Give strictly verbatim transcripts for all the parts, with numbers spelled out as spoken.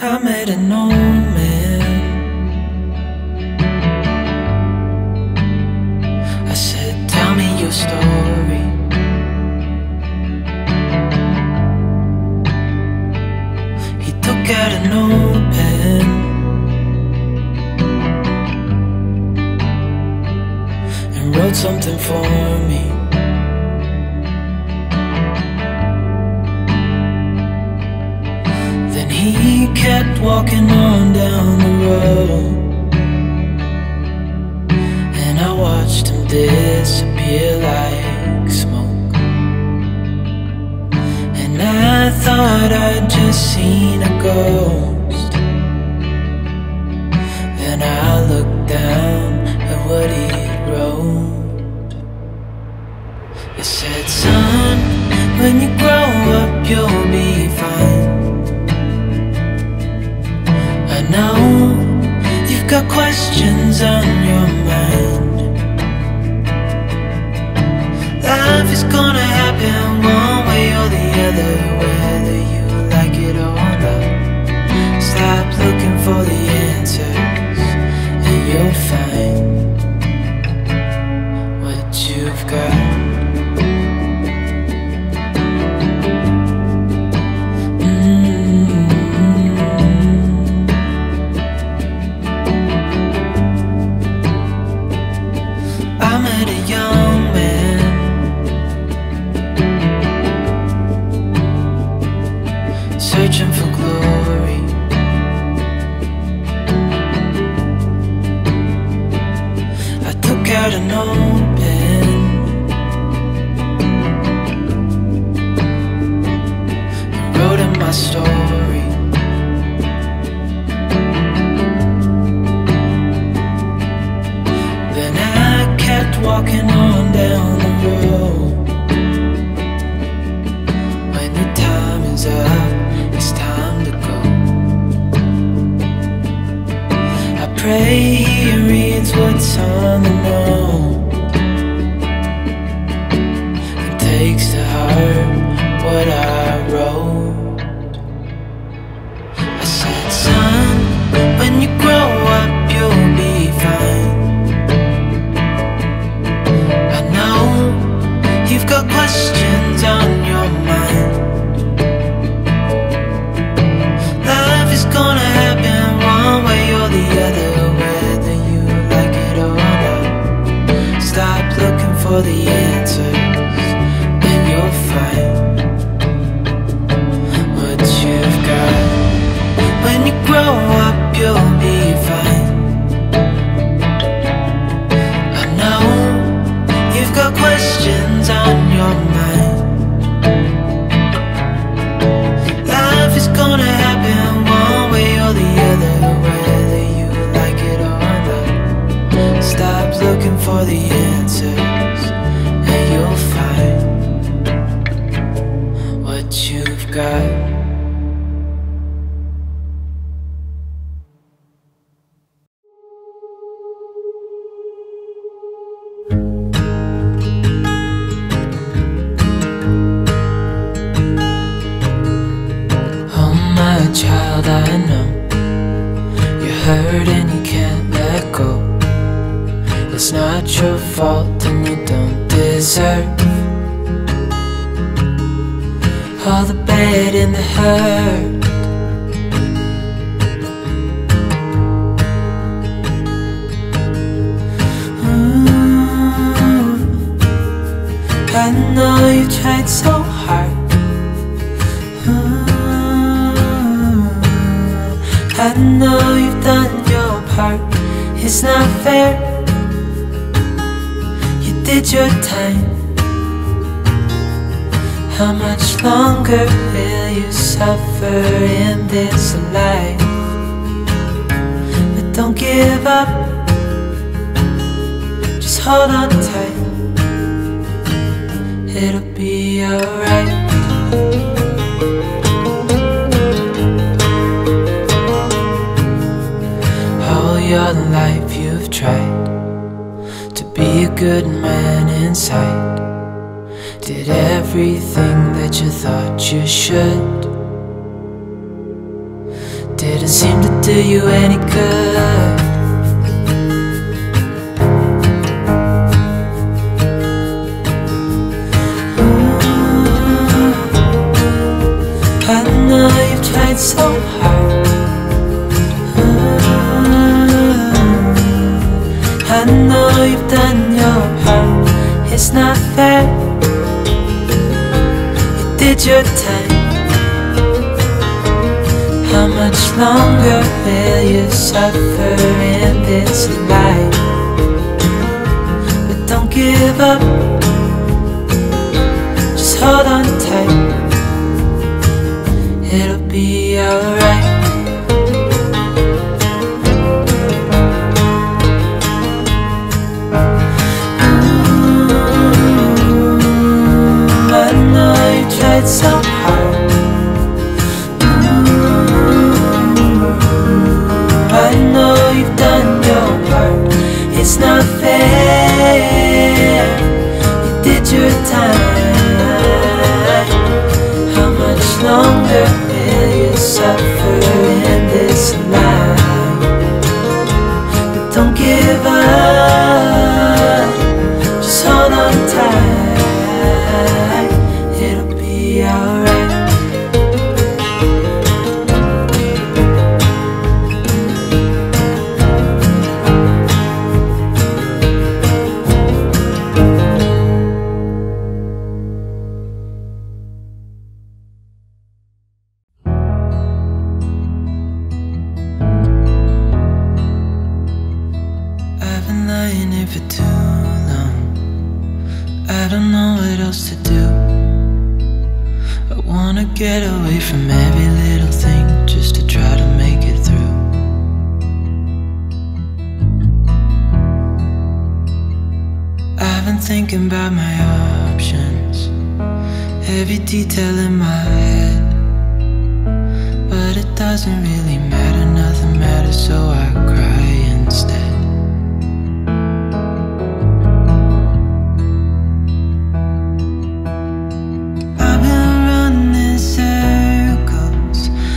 I met an old man. I said, tell me your story. He took out an old pen and wrote something for me. He kept walking on down the road, and I watched him disappear like smoke. And I thought I'd just seen a ghost. Then I looked down at what he wrote. It said, son, when you grow up you'll be fine. Now you've got questions on your mind. Life is gonna happen one way or the other, whether you like it or not. Stop looking for the answers and you'll find what you've got. Searching for glory, I took out an old pen and wrote in my story. Then I kept walking on down the road. When the time is up, it's time to go. I pray he reads what's on the note and takes to heart what I wrote. I said, son, when you grow up you'll be fine. I know you've got questions on your mind. It's gonna happen one way or the other, whether you like it or not. Stop looking for the answers and you'll find what you've got. When you grow up you'll be fine. I know you've got questions on your mind. Life is gonna happen the other, whether you like it or not. Stop looking for the answers and you'll find what you've got. didn't seem to do you any good. Ooh, I know you've tried so hard. Ooh, I know you've done your part. It's not fair. You did your time. How much longer will you suffer in this life? But don't give up, just hold on tight. It'll be alright. I know you tried so hard. It's not fair, you did your time. How much longer will you suffer in this life? But don't give up, just hold on tight. It'll be alright. Get away from every little thing just to try to make it through. I've been thinking about my options, every detail in my head, but it doesn't really matter, nothing matters, so I cry instead. Nothing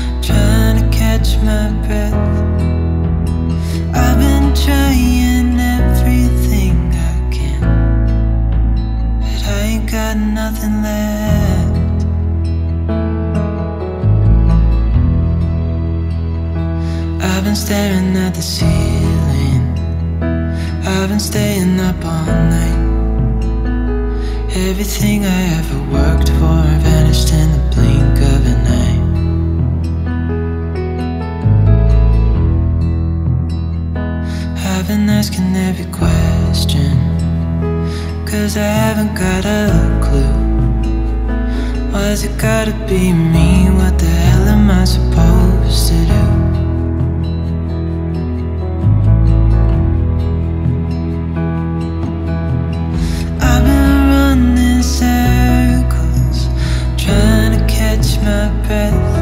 left. I've been staring at the ceiling, I've been staying up all night. Everything I ever worked for vanished in the blink of an eye. I've been asking every question, 'cause I haven't got a clue. Why's it gotta be me? What the hell am I supposed to do? I've been running in circles, trying to catch my breath.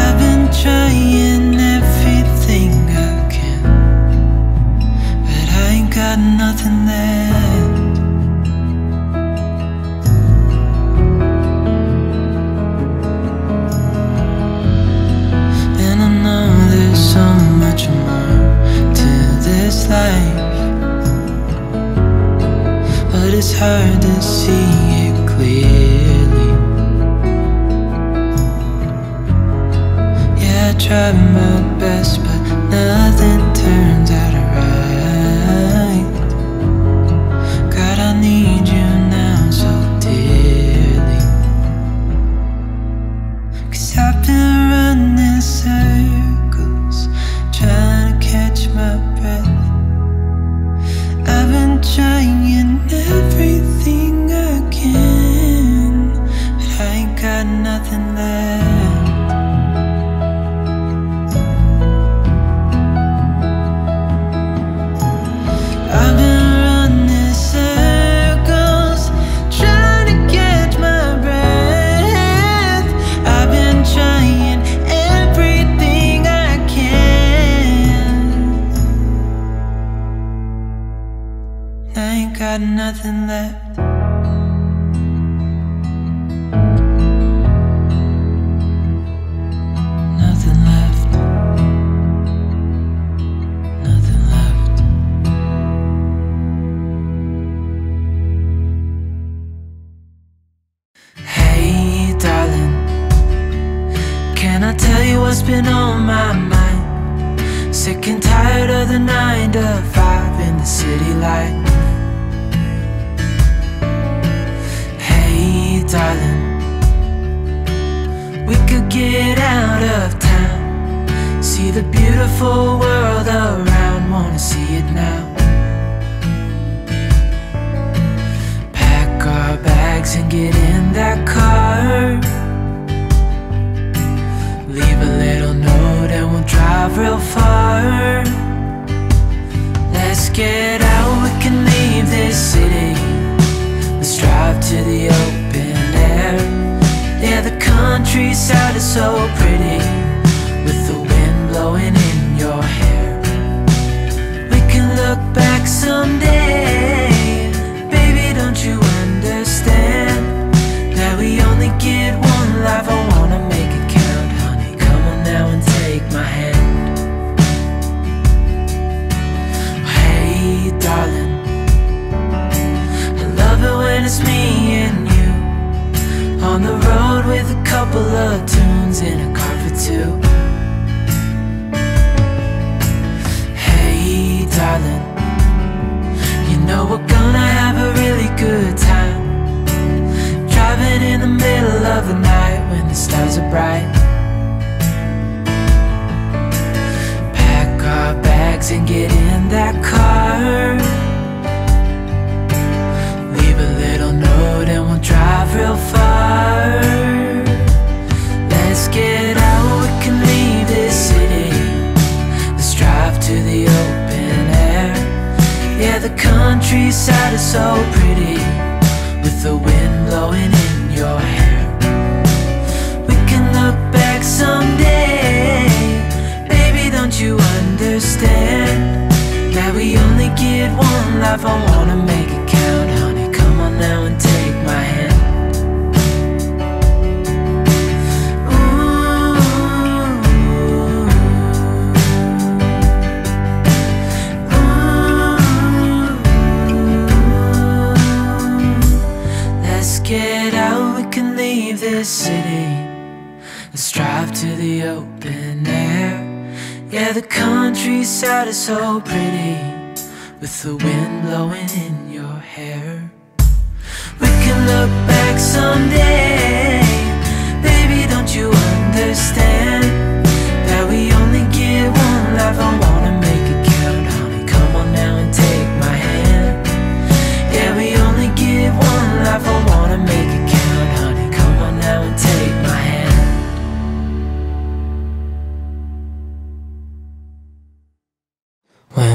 I've been trying everything I can, but I ain't got nothing left. But it's hard to see it clearly. Yeah, I tried my best, but nothing turns out right. God, I need you now so dearly. 'Cause I've been running circles, trying to catch my breath. I've been trying everything I can, but I ain't got nothing left. I've been running in circles, trying to catch my breath. I've been trying everything I can, I ain't got nothing left. Nothing left. what's been on my mind. Sick and tired of the nine to five in the city light. Hey, darling, we could get out of town, see the beautiful world around, wanna see it now. Pack our bags and get in that car. Leave a little note and we'll drive real far. Let's get out, we can leave this city. Let's drive to the open air. Yeah, the countryside is so pretty, with the wind blowing in your hair. We can look back someday. Baby, don't you understand that we only get one life? I wanna make it count, honey, come on now and take my hand. Hey, darling, when it's me and you on the road with a couple of tunes in a car for two. Hey, darling, you know we're gonna have a really good time, driving in the middle of the night when the stars are bright. Pack our bags and get in that car. And we'll drive real far. Let's get out, we can leave this city. Let's drive to the open air. Yeah, the countryside is so pretty, with the wind blowing in your hair. We can look back someday. Baby, don't you understand that we only get one life? I wanna make it count, honey, come on now and take my hand. Ooh, ooh. Let's get out, we can leave this city. Let's drive to the open air. Yeah, the countryside is so pretty, with the wind blowing in your hair. We can look back someday. Baby, don't you understand that we only get one life? I wanna make it count, honey, come on now and take my hand. Yeah, we only get one life, I wanna make it count, honey, come on now and take my hand. When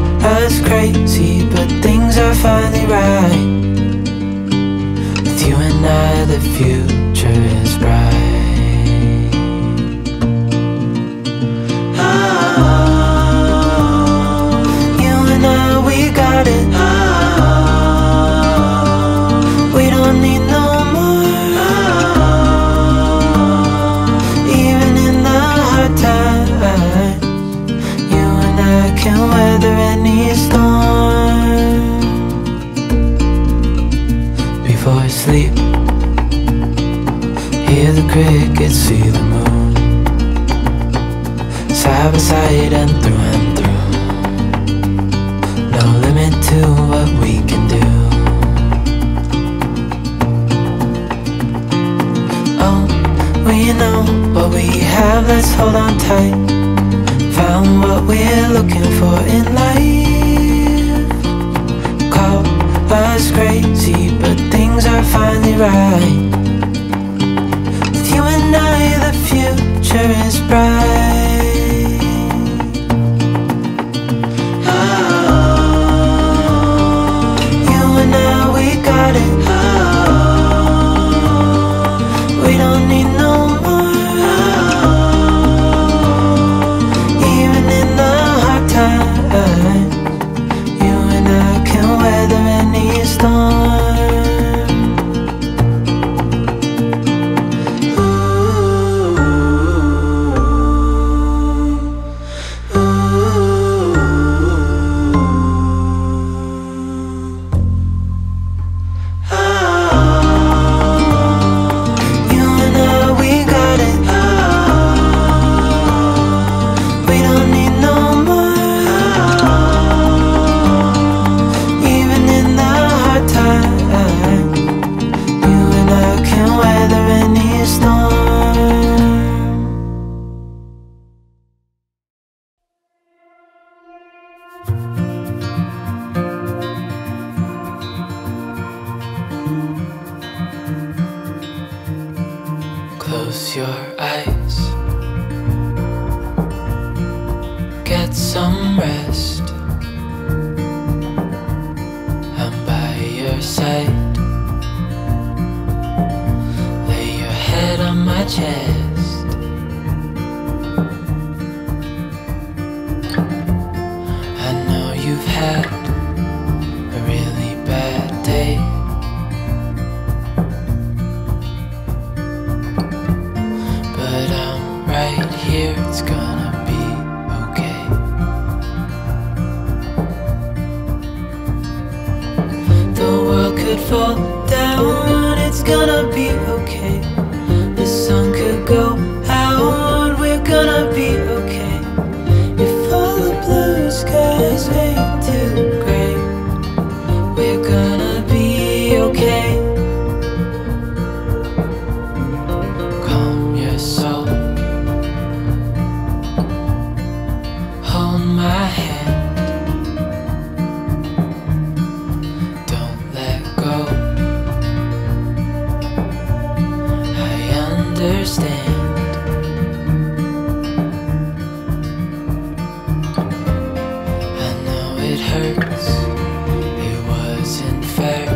us crazy, but things are finally right. You and I, the future is bright. Oh, you and I, we got it. Oh, we don't need no more. Oh, even in the hard times, you and I can weather any storm. Before sleep, hear the crickets, see the moon. Side by side and through and through. No limit to what we can do. Oh, we know what we have, let's hold on tight. Found what we're looking for in life. Call us crazy, but things are finally right. With you and I, the future is bright. Oh, you and I, we got it. Oh, we don't need no more. Oh, even in the close your eyes. Get some rest. I'm by your side. Lay your head on my chest. I know you've had a really bad day. Right here, it's gonna be okay. The world could fall down, it's gonna be okay. The sun could go out, we're gonna be okay. If all the blue skies fade to gray, we're gonna be okay. Calm your soul. Hold my hand. Don't let go. I understand. I know it hurts. It wasn't fair.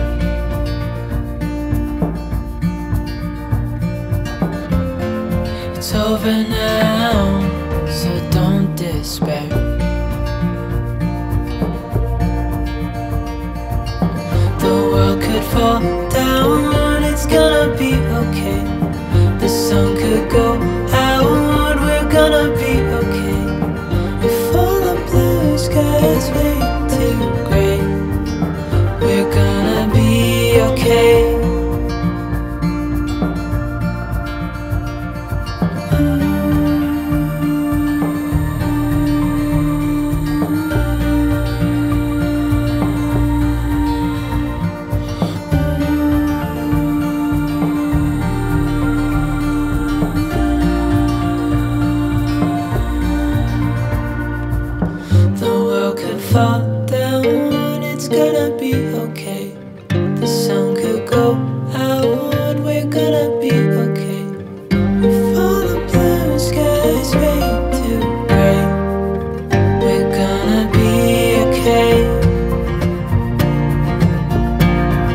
It's over now, so don't despair. The world could fall down, it's gonna be okay. The sun could go out, we're gonna be okay. If all the blue skies fade to gray, we're gonna be okay. Fall down, it's gonna be okay. The sun could go out, we're gonna be okay. If all the blue skies fade to gray, we're gonna be okay.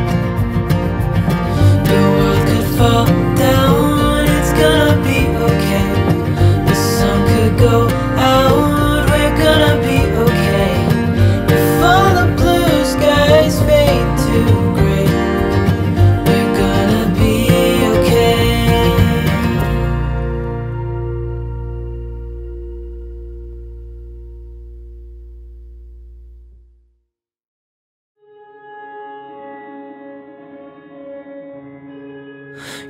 The world could fall down, it's gonna be okay. The sun could go out, we're gonna be okay. Fade to gray, we're gonna be okay.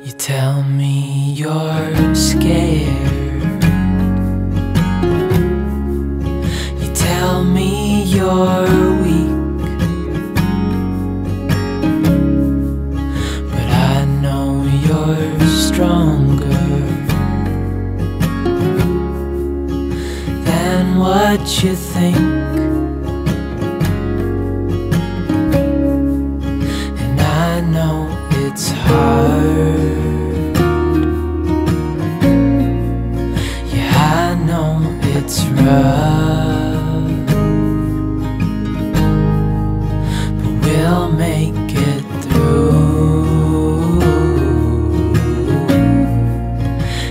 You tell me you're scared. You tell me you're weak. What you think, and I know it's hard. Yeah, I know it's rough, but we'll make it through,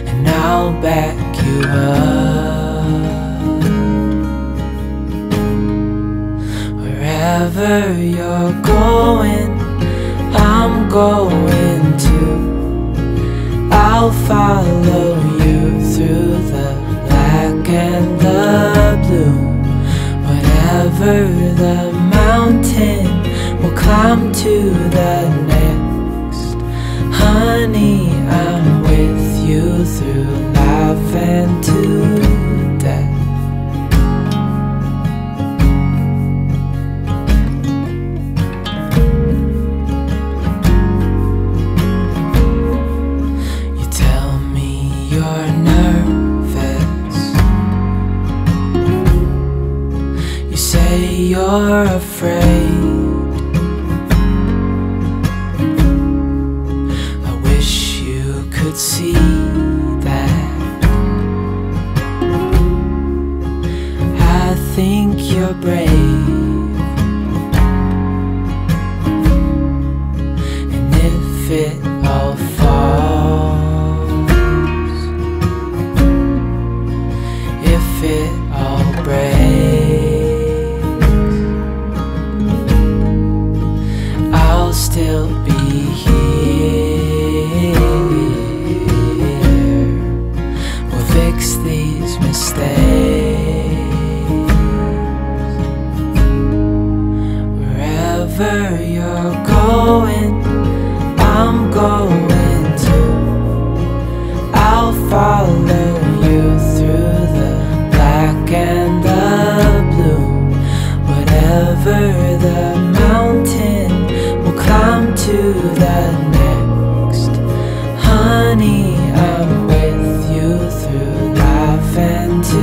and I'll back you up. Wherever you're going, I'm going too. I'll follow you through the black and the blue. Whatever the mountain, we'll climb to the next. Honey, I'm with you through life and to death. You're afraid. I wish you could see are brave. And if it all falls, if it all breaks, I'll still be here. We'll fix these mistakes. Wherever you're going, I'm going too. I'll follow you through the black and the blue. Whatever the mountain, we'll climb to the next. Honey, I'm with you through life and to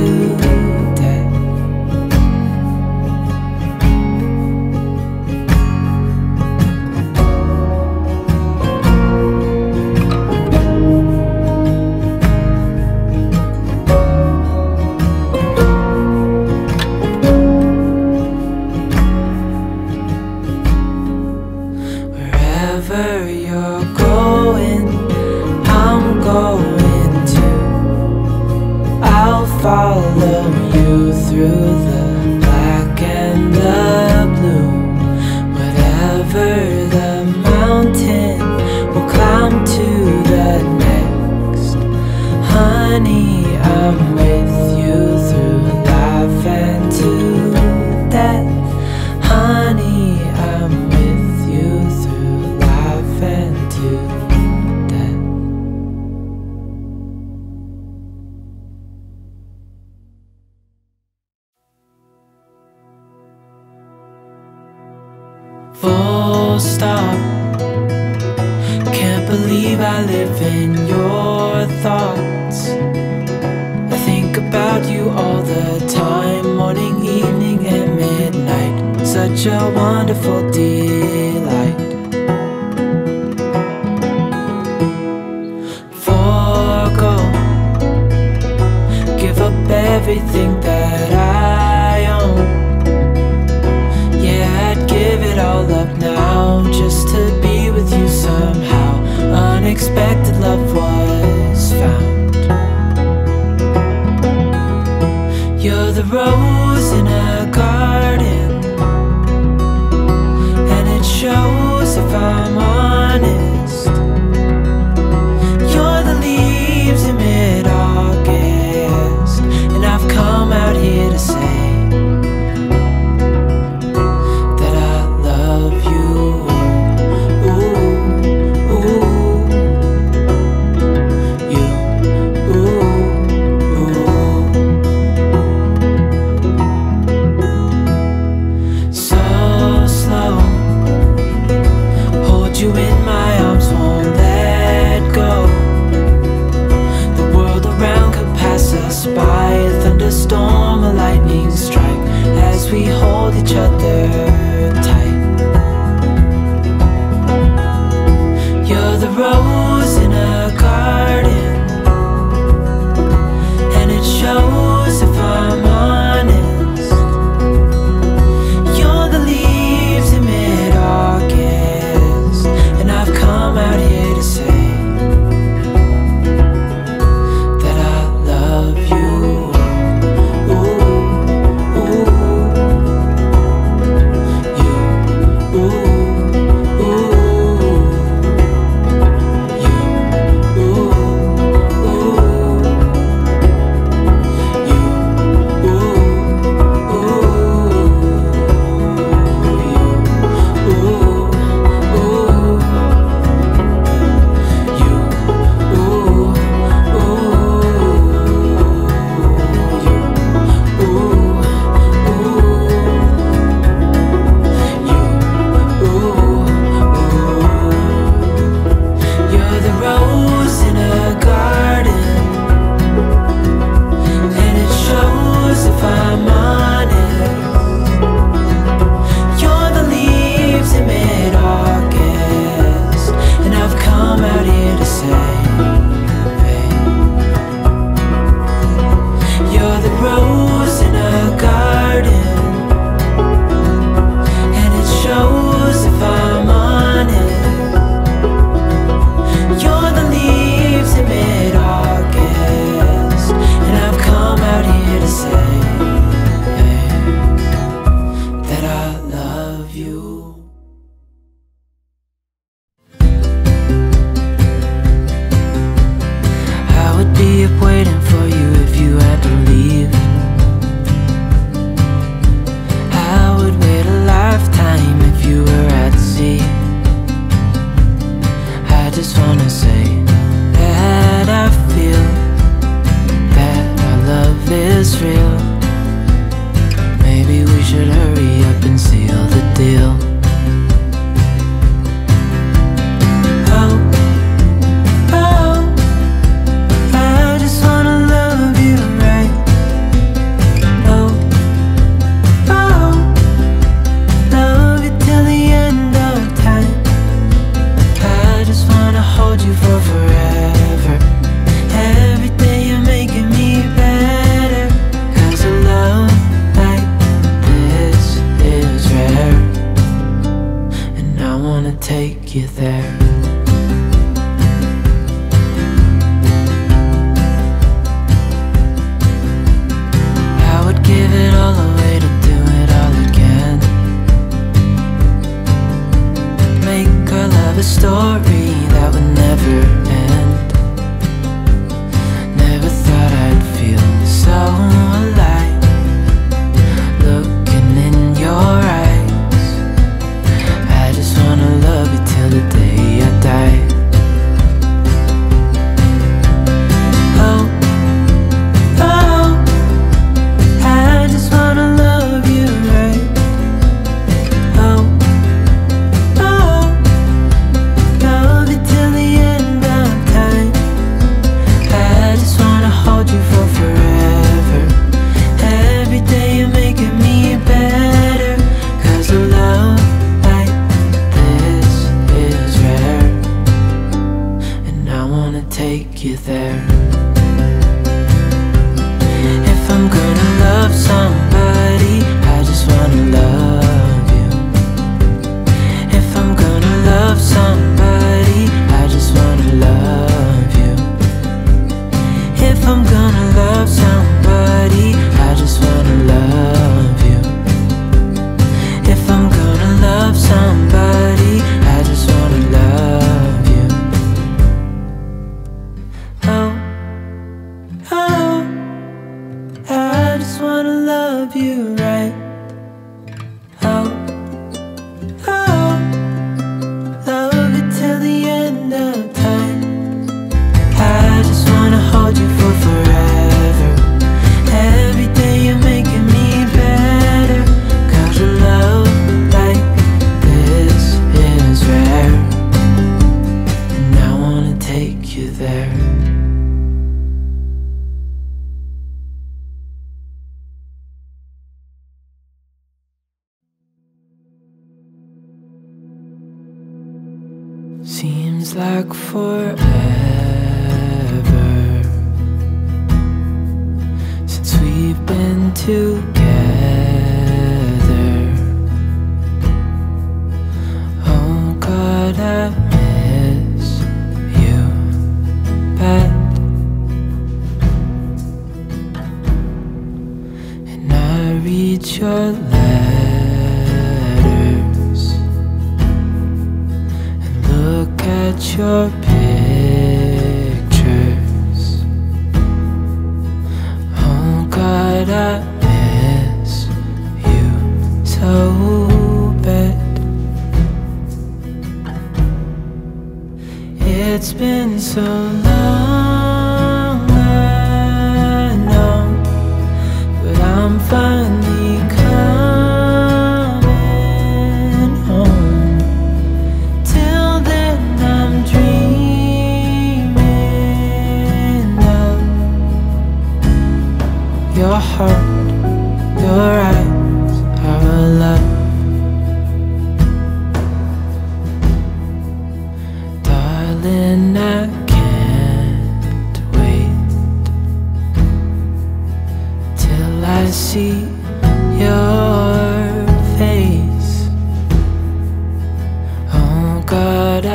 wherever you're going, I'm going too. I'll follow you through the black and the blue. Whatever the mountain, we'll climb to the next. Honey, I'm with you through life and to death. Honey, I'm with you and to full stop. Can't believe I live in your thoughts. I think about you all the time, morning, evening, and midnight. Such a wonderful delight. Everything that I own, yeah, I'd give it all up now just to be with you somehow. Unexpected love was found. You're the rose in a garden, and it shows if I'm honest. You're the leaves in mid-August, and I've come out here to say that I love you. Ooh, ooh, you, ooh, ooh. So slow, hold you in my arms, won't let go. The world around could pass us by, storm, a lightning strike, as we hold each other tight. You're the rose in a garden, and it shows if I'm honest. You're the leaves in mid-August, and I've come out here to say real. Maybe we should hurry up and seal the deal. Oh, oh, I just wanna love you right. Oh, oh, love you till the end of time. I just wanna hold you for forever. Every day you're making me better, 'cause a love like this is rare, and I wanna take you there. I would give it all away to do it all again. Make our love a story that would never end. So alive, looking in your eyes. I just wanna love you till the day I die. Oh, oh, I just wanna love you right. Oh, oh, love you till the end of time. I just wanna hold you for forever. Take you there. If I'm gonna love somebody, I just wanna love you. If I'm gonna love somebody, I just wanna love you. If I'm gonna love somebody, I just wanna love you. If I'm gonna love somebody, I just wanna love you. You right. Oh, oh, love you till the end of time. I just wanna hold you for forever. Every day you're making me better, 'cause a love like this is rare, and I wanna take you there. Seems like forever since we've been together. Oh God, I miss you bad, and I read your letter. At your pictures, oh God, I miss you so bad. It's been so long, I know, but I'm finally coming. Your heart, your eyes are alive. Darling, I can't wait till I see your face. Oh God, I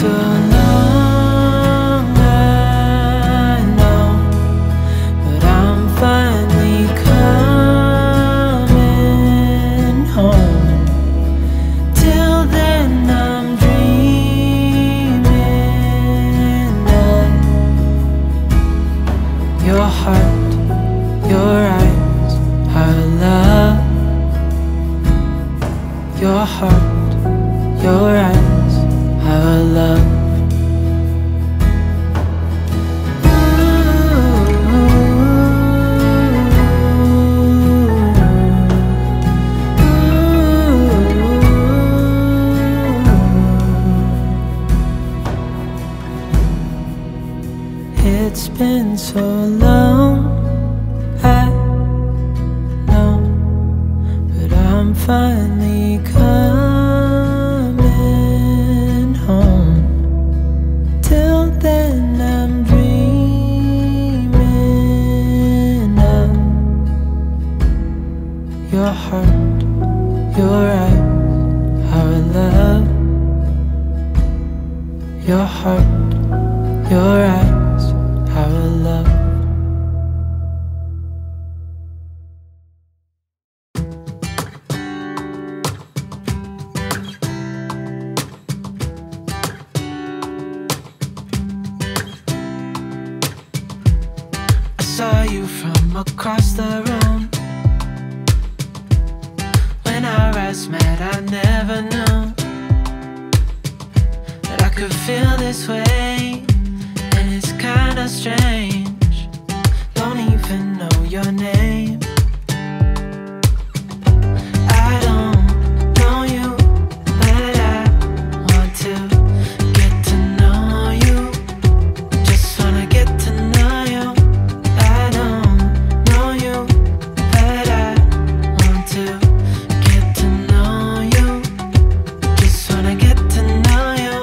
so long, I know, your heart, your eyes, her love. Your heart, your eyes, her love. It's been so long, I know, but I'm finally coming home. Till then I'm dreaming of your heart, your eyes, our love. Your heart, your eyes, our love. I saw you from across the room. When our eyes met, I never knew that I could feel this way. It's kinda strange, don't even know your name. I don't know you, but I want to get to know you. Just wanna get to know you. I don't know you, but I want to get to know you. Just wanna get to know you.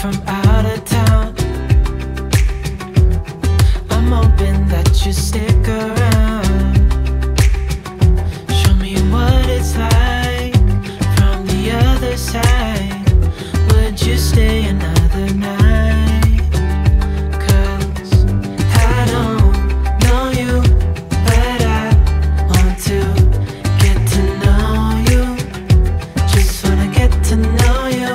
From out of town, I'm hoping that you stick around. Show me what it's like from the other side. Would you stay another night? 'Cause I don't know you, but I want to get to know you. Just wanna get to know you.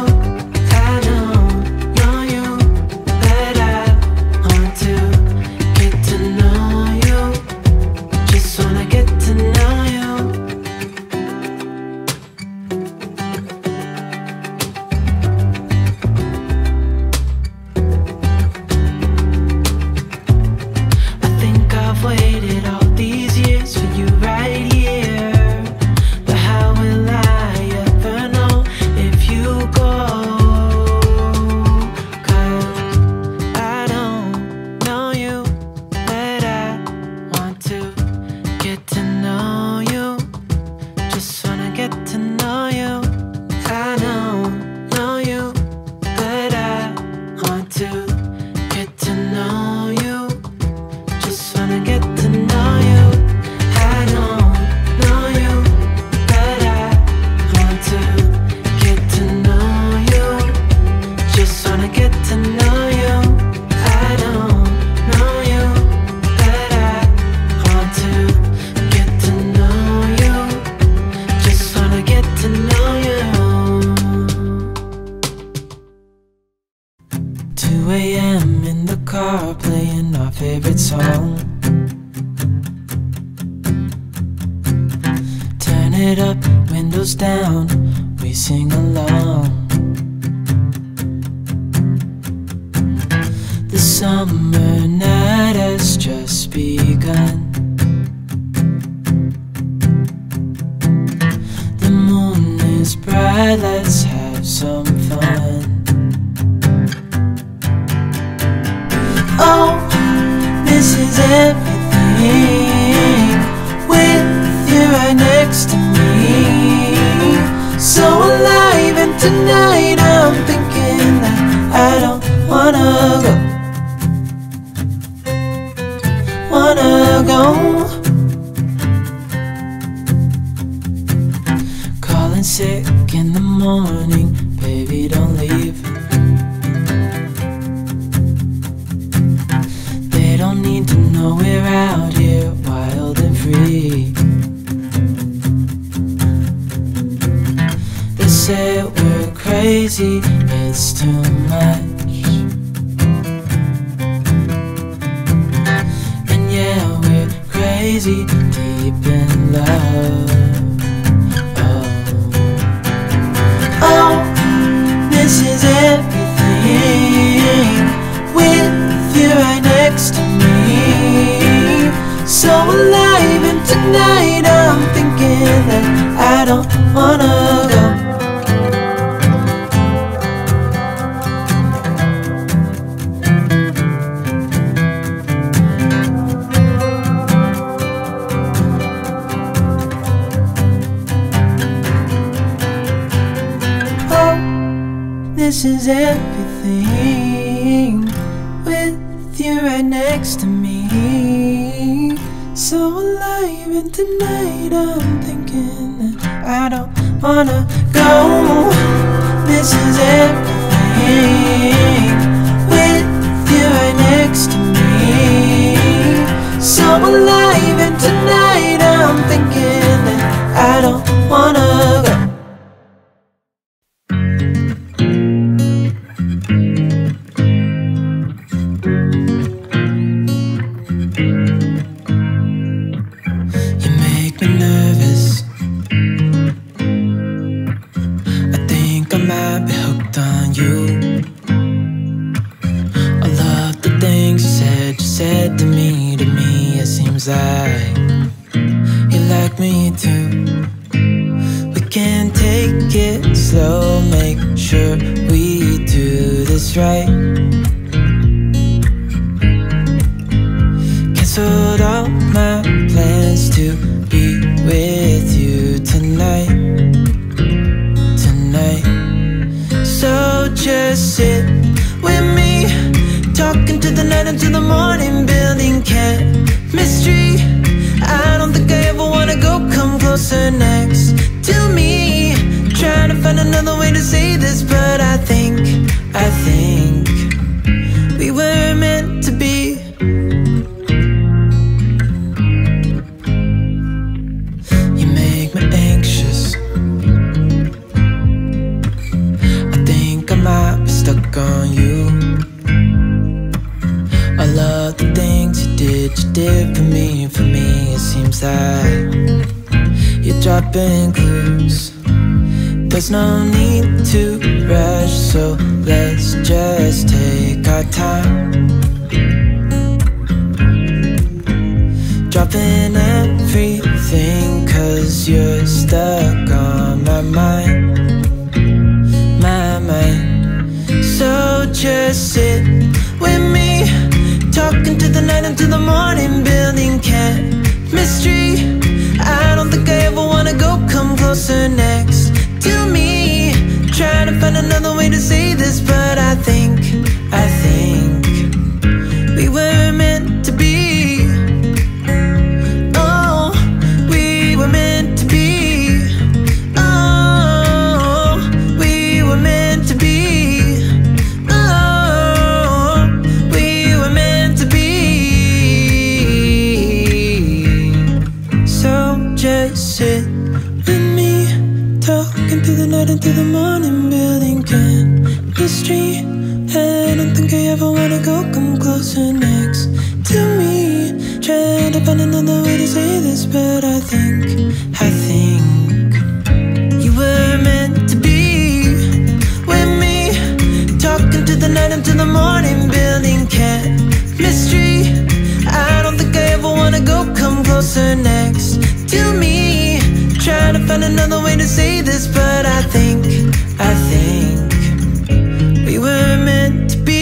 two a m in the car playing our favorite song. Turn it up, windows down, we sing along. The summer night has just begun. The moon is bright, let's have some fun. Oh, this is everything, with you right next to me. So alive, and tonight I'm thinking that I don't wanna go. Wanna go. Calling sick in the morning, baby don't leave. No, we're out here wild and free. They say we're crazy. crazy, it's too much. And yeah, we're crazy, deep in love. Oh, oh, this is everything, with you right next to me. So alive, and tonight I'm thinking that I don't wanna go. This is everything, with you right next to me. So alive, and tonight I'm thinking that I don't wanna go. This is everything, with you right next to me. So alive, and tonight I'm thinking that I don't wanna go. We were meant to be.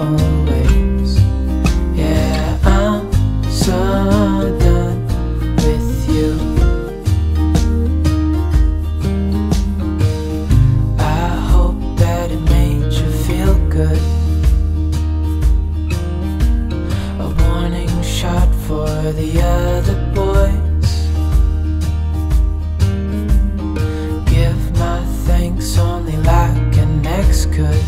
always. Yeah, I'm so done with you. I hope that it made you feel good. A warning shot for the other boys. Give my thanks only like an ex could.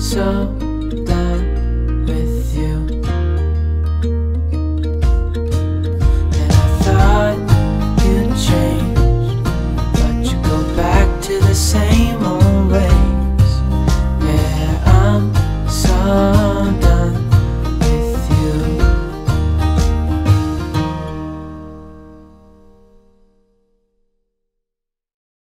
So